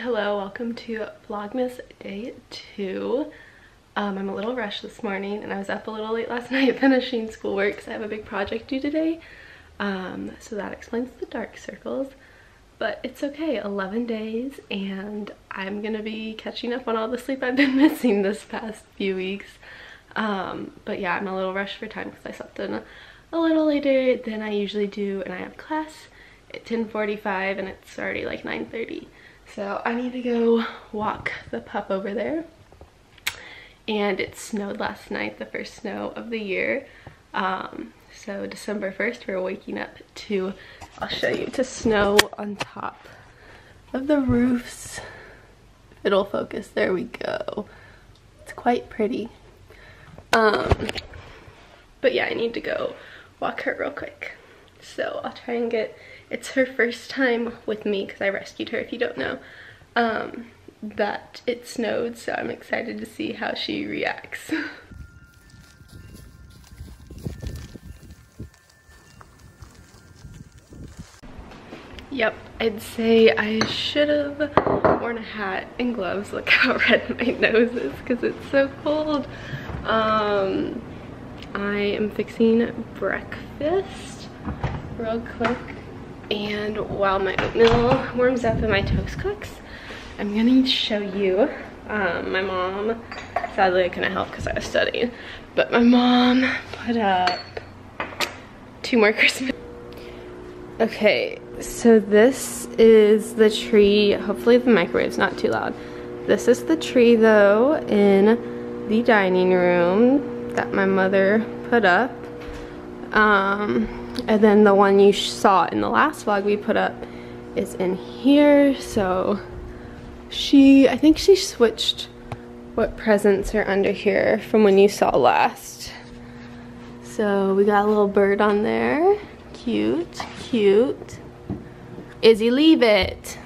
Hello, welcome to Vlogmas day 2. I'm a little rushed this morning and I was up a little late last night finishing schoolwork because I have a big project due today. So that explains the dark circles, but it's okay, 11 days and I'm gonna be catching up on all the sleep I've been missing this past few weeks. But yeah, I'm a little rushed for time because I slept in a little later than I usually do and I have class at 10:45 and it's already like 9:30. So I need to go walk the pup over there, and it snowed last night, the first snow of the year. So December 1st we're waking up to, I'll show you, to snow on top of the roofs. If it'll focus, there we go. It's quite pretty. But yeah, I need to go walk her real quick. So I'll try and get, it's her first time with me because I rescued her, if you don't know, but it snowed, so I'm excited to see how she reacts. Yep, I'd say I should have worn a hat and gloves. Look how red my nose is because it's so cold. I am fixing breakfast real quick, and while my oatmeal warms up and my toast cooks, I'm gonna show you, my mom, sadly I couldn't help because I was studying, but my mom put up 2 more Christmas. Okay, so this is the tree. Hopefully the microwave's not too loud. This is the tree though in the dining room that my mother put up. And then the one you saw in the last vlog we put up is in here. So I think she switched what presents are under here from when you saw last. So we got a little bird on there. Cute, cute. Izzy, leave it.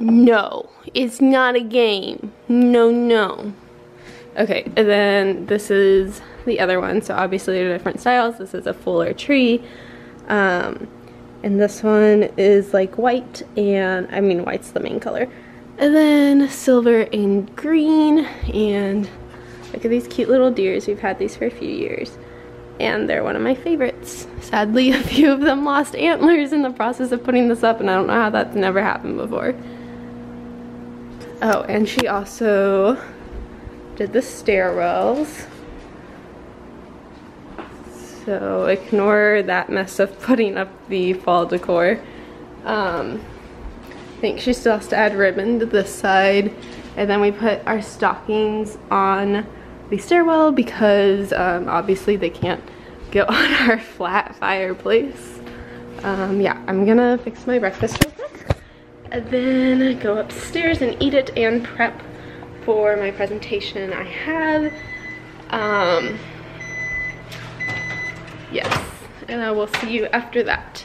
No, it's not a game. No, no. Okay, and then this is the other one, so obviously they're different styles. This is a fuller tree, and this one is like white, and I mean white's the main color, and then silver and green, and look at these cute little deers. We've had these for a few years and they're one of my favorites. Sadly, a few of them lost antlers in the process of putting this up, and I don't know how that's never happened before. Oh, and she also did the stairwells. So ignore that mess of putting up the fall decor. I think she still has to add ribbon to this side. And then we put our stockings on the stairwell because obviously they can't go on our flat fireplace. Yeah, I'm gonna fix my breakfast real quick and then go upstairs and eat it and prep for my presentation I have. Yes, and I will see you after that.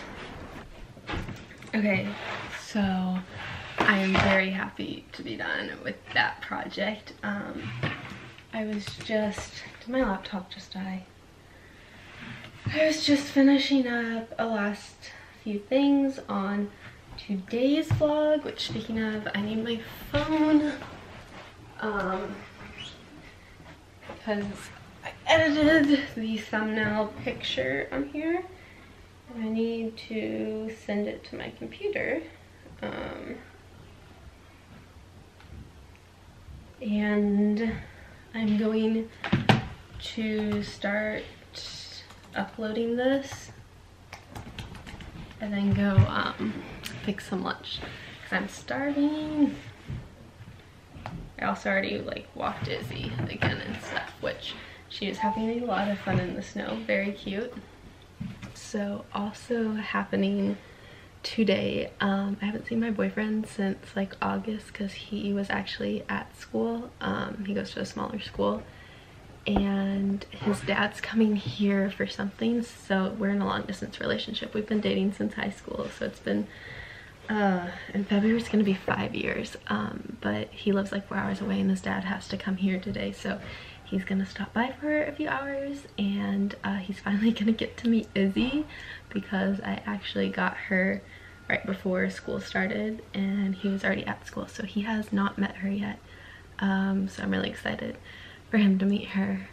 Okay, so I am very happy to be done with that project. Did my laptop just die? I was just finishing up a last few things on today's vlog, which, speaking of, I need my phone, because I edited the thumbnail picture on here and I need to send it to my computer, and I'm going to start uploading this and then go fix some lunch because I'm starving. I also already like walked Izzy again and stuff, which she is having a lot of fun in the snow, very cute. So also happening today, I haven't seen my boyfriend since like August because he was actually at school. He goes to a smaller school and his dad's coming here for something, so we're in a long distance relationship. We've been dating since high school, so it's been, in February it's gonna be 5 years, but he lives like 4 hours away and his dad has to come here today, so he's gonna stop by for a few hours, and he's finally gonna get to meet Izzy because I actually got her right before school started, and he was already at school, so he has not met her yet. So I'm really excited for him to meet her.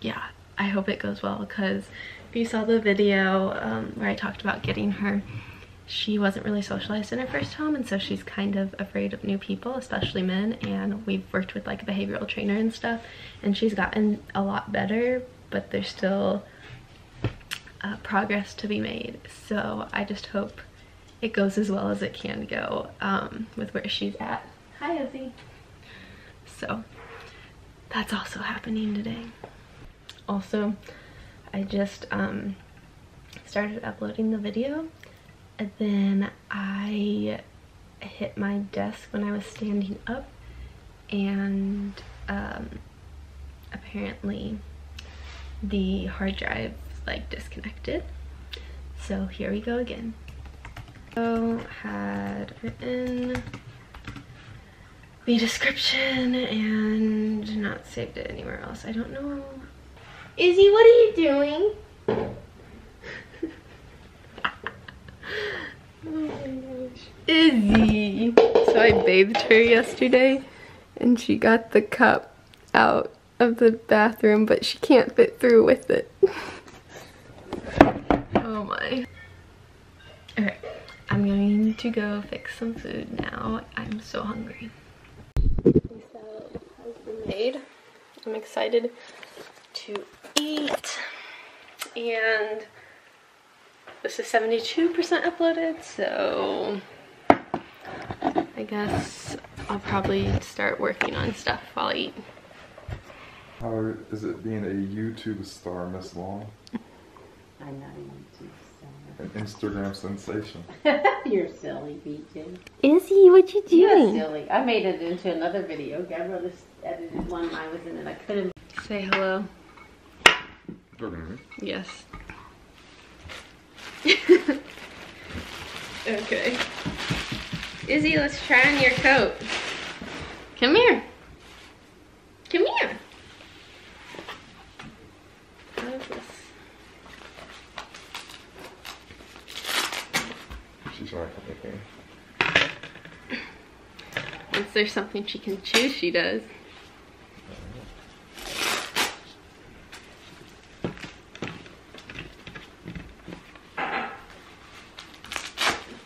Yeah, I hope it goes well, because if you saw the video where I talked about getting her, she wasn't really socialized in her first home, and so she's kind of afraid of new people, especially men, and we've worked with like a behavioral trainer and stuff, and she's gotten a lot better, but there's still progress to be made. So I just hope it goes as well as it can go with where she's at. Hi, Izzy. So that's also happening today. Also, I just started uploading the video, and then I hit my desk when I was standing up, and apparently the hard drive like disconnected. So here we go again. So had written the description and not saved it anywhere else. I don't know. Izzy, what are you doing? Oh my gosh. Izzy! So I bathed her yesterday, and she got the cup out of the bathroom, but she can't fit through with it. Oh my. Alright, I'm going to go fix some food now. I'm so hungry. So, has been made. I'm excited to eat, and this is 72% uploaded, so I guess I'll probably start working on stuff while I eat. How is it being a YouTube star, Miss Long? I'm not a YouTube star. An Instagram sensation. You're silly, BJ. Izzy, what you doing? You're silly. I made it into another video. Gabrielle just edited one and I was in it. I couldn't. Say hello. Yes. Okay. Izzy, let's try on your coat. Come here. Come here. What is this? She's right here. Once there's something she can choose, she does.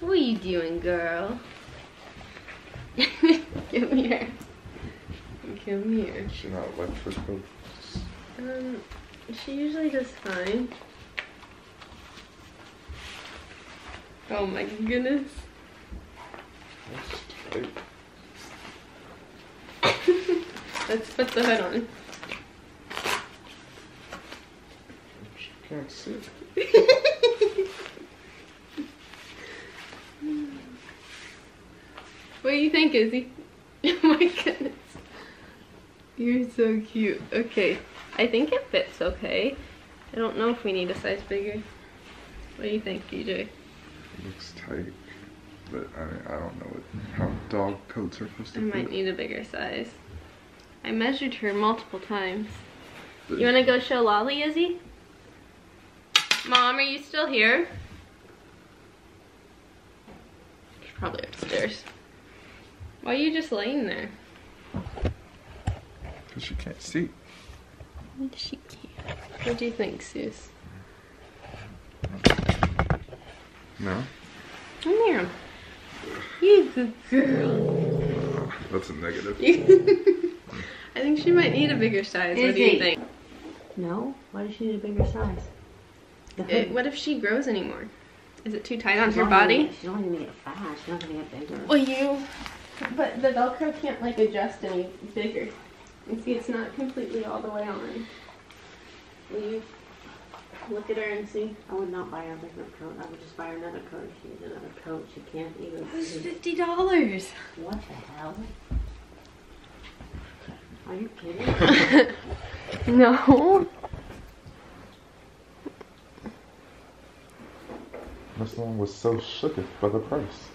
What are you doing, girl? Come here. Come here. She not like for coats? She usually does fine. Oh my goodness. Let's put the hood on. She can't see. What do you think, Izzy? Oh my goodness. You're so cute. Okay. I think it fits okay. I don't know if we need a size bigger. What do you think, BJ? It looks tight, but I don't know how dog coats are supposed to fit. I might need a bigger size. I measured her multiple times. You want to go show Lolly, Izzy? Mom, are you still here? She's probably upstairs. Why are you just laying there? Because she can't see. She can't. What do you think, Sus? No. Come here. You good girl. That's a negative. I think she might need a bigger size. What do you think? No? Why does she need a bigger size? What if she grows anymore? Is it too tight on her body? She's only gonna get fat. She's not gonna get bigger. Well, but the Velcro can't like adjust any bigger. You see, it's not completely all the way on. Will you look at her and see? I would not buy her a different coat. I would just buy her another coat. If she needs another coat, she can't even. It was $50. What the hell? Are you kidding? No. Miss Long was so shook by the price.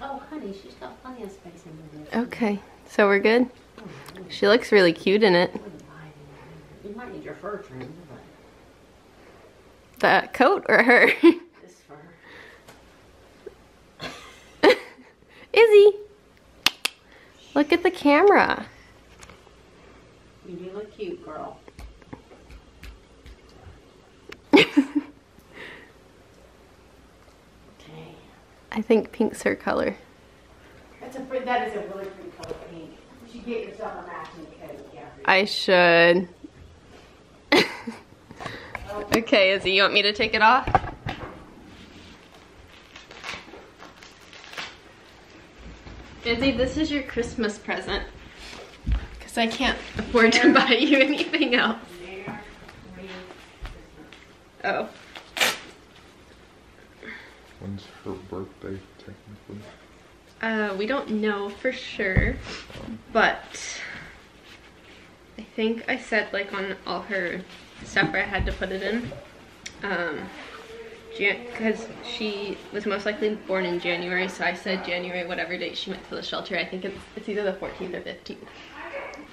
Oh, honey, she's got plenty of space in there. Okay, so we're good? She looks really cute in it. You might need your fur trimmed. The coat or her? This fur. Izzy, look at the camera. You do look cute, girl. Okay. I think pink's her color. That is a really pretty color, pink. You should get yourself a matching coat, Gabrielle. I should. Okay, Izzy, you want me to take it off? Izzy, this is your Christmas present. Because I can't afford to buy you anything else. Oh. When's her birthday, technically? We don't know for sure, but I think I said, like, on all her stuff where I had to put it in, because she was most likely born in January, so I said January, whatever date she went to the shelter. I think it's either the 14th or 15th.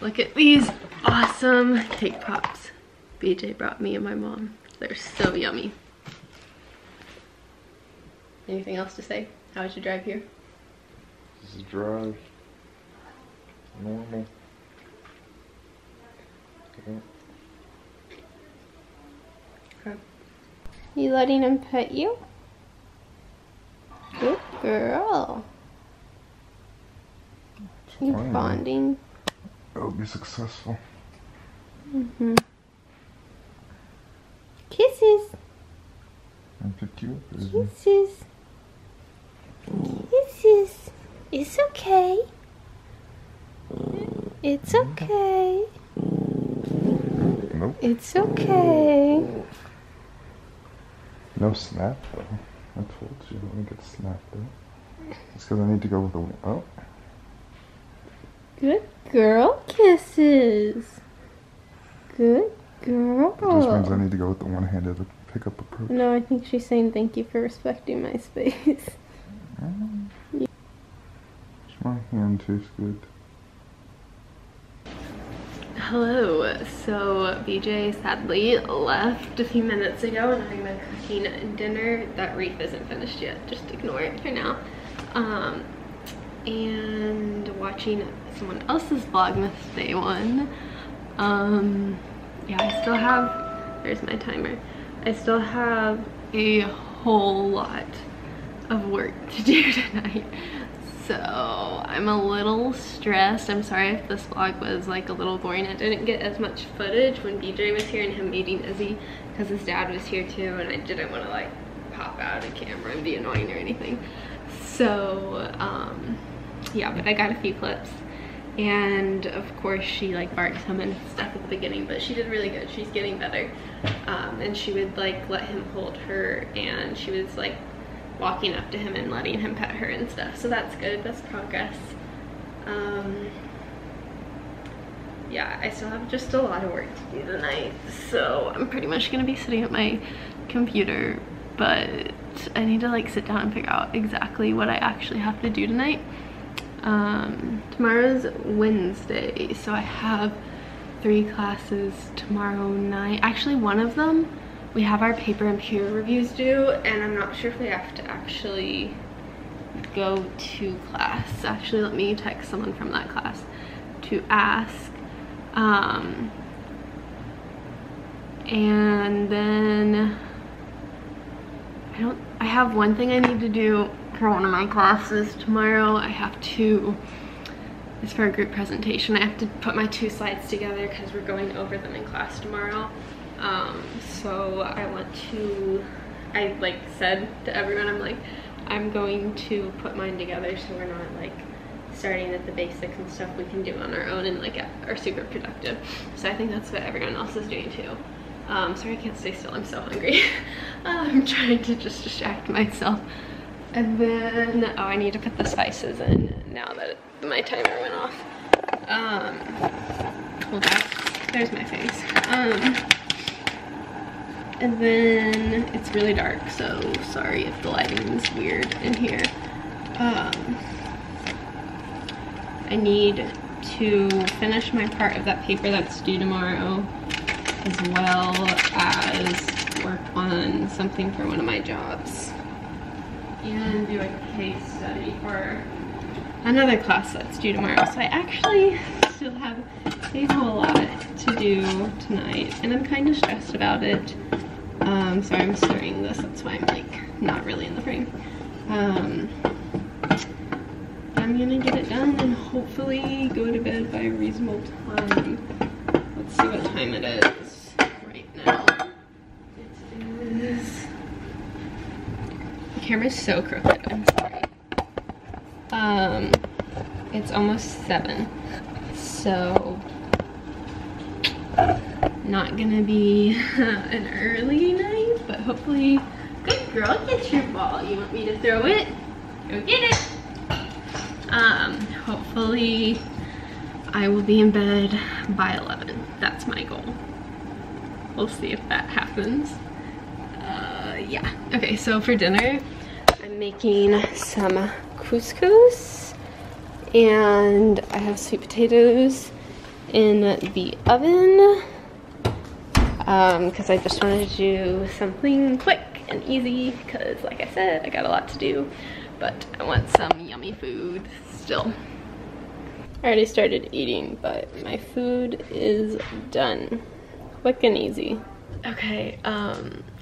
Look at these awesome cake pops BJ brought me and my mom. They're so yummy. Anything else to say? How was your drive here? This is drive. Normal. Okay. You letting him pet you? Good girl. You're bonding. It'll be successful. Mm-hmm. Kisses. Aren't they cute? Kisses. Kisses. It's okay. It's okay. Nope. It's okay. No snap though. I told you I wouldn't get snapped though. It's because I need to go with the wind. Oh. Good girl kisses. Good girl. It just means I need to go with the one-handed pickup approach. No, I think she's saying thank you for respecting my space. Yeah. My hand tastes good. Hello, so BJ sadly left a few minutes ago and I've been cooking dinner. That wreath isn't finished yet, just ignore it for now. And watching someone else's Vlogmas day one. Yeah, I still have, there's my timer. I still have a whole lot of work to do tonight. So I'm a little stressed. I'm sorry if this vlog was like a little boring. I didn't get as much footage when BJ was here and him meeting Izzy because his dad was here too, and I didn't want to like pop out of camera and be annoying or anything. So yeah, but I got a few clips. And of course she like barked him and stuff at the beginning, but she did really good. She's getting better. And she would like let him hold her, and she was like walking up to him and letting him pet her and stuff, so that's good, that's progress. Yeah, I still have just a lot of work to do tonight, so I'm pretty much gonna be sitting at my computer, but I need to like sit down and figure out exactly what I actually have to do tonight. Tomorrow's Wednesday, so I have 3 classes tomorrow night. Actually, one of them we have our paper and peer reviews due, and I'm not sure if we have to actually go to class. Actually, let me text someone from that class to ask. And then I have one thing I need to do for one of my classes tomorrow. It's for a group presentation. I have to put my 2 slides together because we're going over them in class tomorrow. So I like said to everyone, I'm going to put mine together so we're not like starting at the basics and stuff we can do on our own and like are super productive. So I think that's what everyone else is doing too. Sorry, I can't stay still, I'm so hungry. I'm trying to just distract myself. And then, oh, I need to put the spices in now that my timer went off. Hold on, there's my face. And then it's really dark, so sorry if the lighting's weird in here. I need to finish my part of that paper that's due tomorrow, as well as work on something for one of my jobs, and do a case study for another class that's due tomorrow, so I actually still have a whole lot to do tonight, and I'm kind of stressed about it. So I'm stirring this, that's why I'm like not really in the frame. I'm gonna get it done and hopefully go to bed by a reasonable time. Let's see what time it is right now. It is... The camera's so crooked, I'm sorry. It's almost 7, so not gonna be an early night, but hopefully. Good girl, get your ball. You want me to throw it? Go get it. Hopefully I will be in bed by 11. That's my goal. We'll see if that happens. Yeah. Okay, so for dinner, I'm making some couscous, and I have sweet potatoes in the oven, because I just wanted to do something quick and easy, because like I said, I got a lot to do, but I want some yummy food still. I already started eating, but my food is done. Quick and easy. Okay,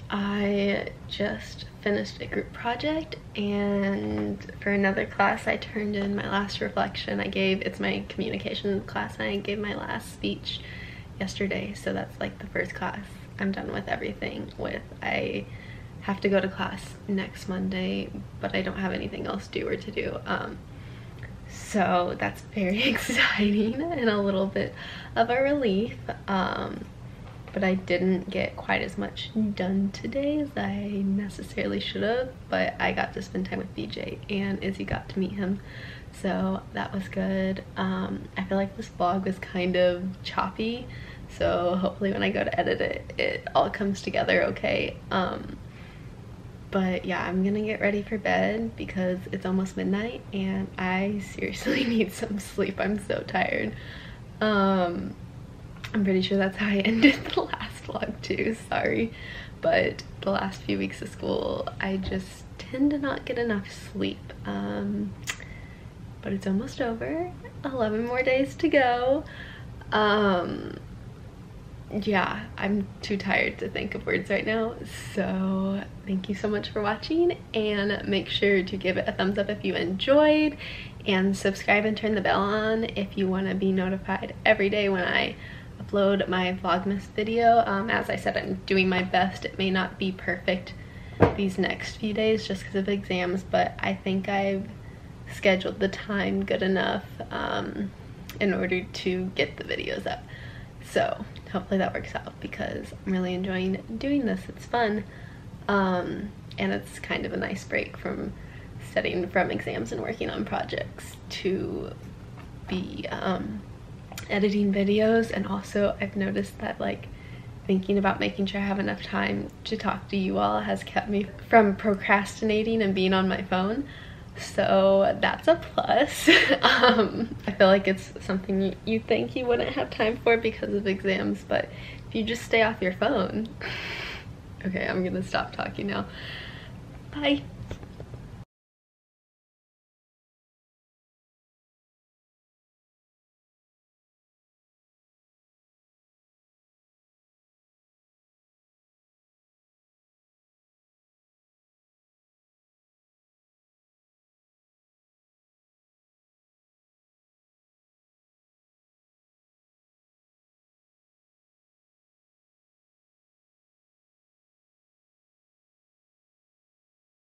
I just finished a group project, and for another class I turned in my last reflection I gave. It's my communication class, and I gave my last speech yesterday, so that's like the first class I'm done with everything with. I have to go to class next Monday, but I don't have anything else due or to do, so that's very exciting and a little bit of a relief, but I didn't get quite as much done today as I necessarily should have, but I got to spend time with BJ, and Izzy got to meet him, so that was good. I feel like this vlog was kind of choppy, so hopefully when I go to edit it, it all comes together okay. But yeah, I'm gonna get ready for bed because it's almost midnight and I seriously need some sleep. I'm so tired. I'm pretty sure that's how I ended the last vlog too, sorry. But the last few weeks of school, I just tend to not get enough sleep. But it's almost over. 11 more days to go. Yeah, I'm too tired to think of words right now, so thank you so much for watching, and make sure to give it a thumbs up if you enjoyed, and subscribe and turn the bell on if you want to be notified every day when I upload my Vlogmas video. As I said, I'm doing my best. It may not be perfect these next few days just because of exams, but I think I've scheduled the time good enough in order to get the videos up. So hopefully that works out because I'm really enjoying doing this. It's fun, and it's kind of a nice break from studying from exams and working on projects to be editing videos. And also I've noticed that like thinking about making sure I have enough time to talk to you all has kept me from procrastinating and being on my phone. So that's a plus. I feel like it's something you think you wouldn't have time for because of exams, but if you just stay off your phone. Okay, I'm gonna stop talking now. Bye.